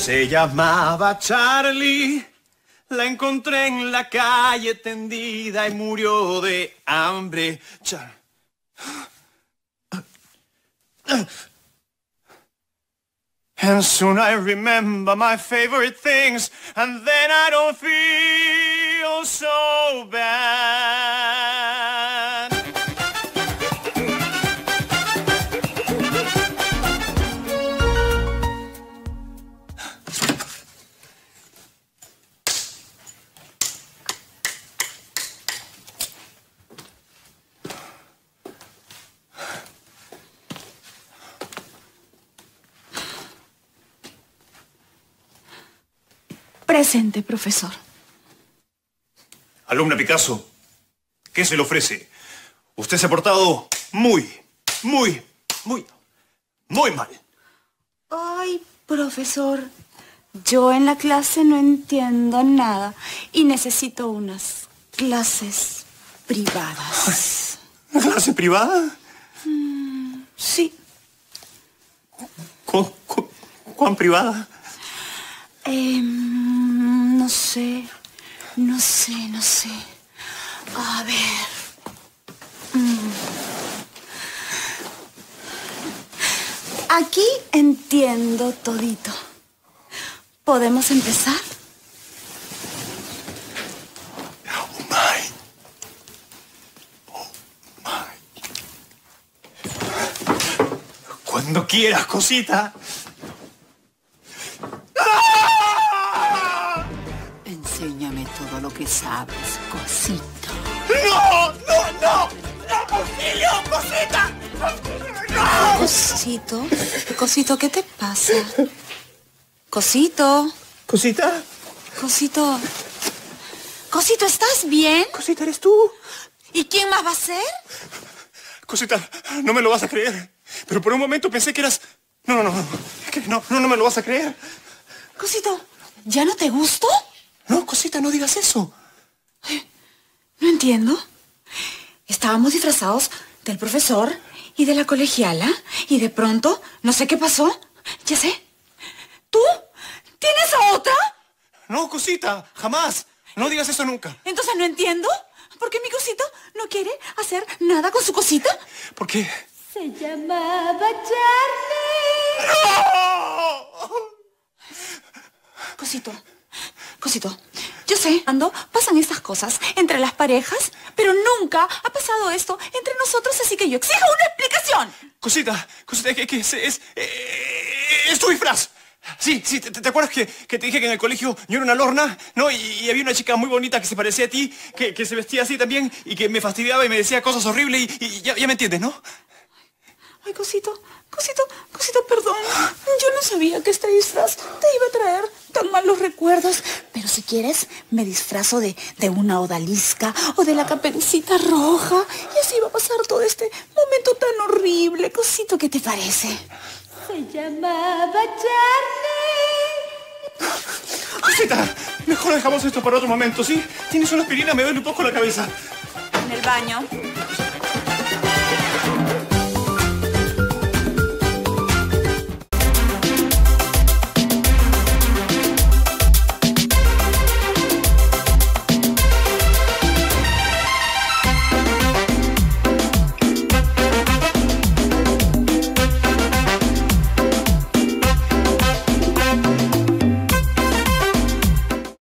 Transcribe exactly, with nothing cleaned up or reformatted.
Se llamaba Charlie, la encontré en la calle tendida y murió de hambre. Char... And soon I remember my favorite things, and then I don't feel so bad. Presente, profesor. Alumna Picasso, ¿qué se le ofrece? Usted se ha portado muy, muy, muy, muy mal. Ay, profesor, yo en la clase no entiendo nada y necesito unas clases privadas. ¿Una clase privada? Mm, sí. ¿Cu- cu- cuán privada? Eh, no sé, no sé, no sé. A ver. Mm. Aquí entiendo todito. ¿Podemos empezar? Oh my. Oh my. Cuando quieras, cosita. Enséñame todo lo que sabes, cosita. ¡No! ¡No, no! ¡No, auxilio, cosita! ¡No! Cosito, Cosito, ¿qué te pasa? Cosito. ¿Cosita? Cosito. Cosito, ¿estás bien? Cosita, ¿eres tú? ¿Y quién más va a ser? Cosita, no me lo vas a creer. Pero por un momento pensé que eras... No, no, no. No, no, no me lo vas a creer. Cosito, ¿ya no te gustó? No, Cosita, no digas eso. No entiendo. Estábamos disfrazados del profesor y de la colegiala y de pronto, no sé qué pasó. Ya sé. ¿Tú tienes a otra? No, Cosita, jamás. No digas eso nunca. Entonces no entiendo. ¿Por qué mi Cosito no quiere hacer nada con su Cosita? ¿Por qué? Se llamaba Charlie. ¡No! Cosito. Cosito, yo sé, cuando pasan estas cosas entre las parejas, pero nunca ha pasado esto entre nosotros, así que yo exijo una explicación. Cosita, Cosita, que, que es, es, es tu disfraz. Sí, sí, ¿te, te acuerdas que, que te dije que en el colegio yo era una lorna, ¿no? Y, y había una chica muy bonita que se parecía a ti, que, que se vestía así también y que me fastidiaba y me decía cosas horribles y, y ya, ya me entiendes, ¿no? Ay, Cosito, Cosito, Cosito, perdón. Yo no sabía que este disfraz te iba a traer tan malos recuerdos. Pero si quieres, me disfrazo de, de una odalisca o de la Caperucita Roja. Y así va a pasar todo este momento tan horrible. Cosito, ¿qué te parece? Se llamaba Charlie. Cosita, mejor dejamos esto para otro momento, ¿sí? Tienes una aspirina, me duele un poco la cabeza. En el baño.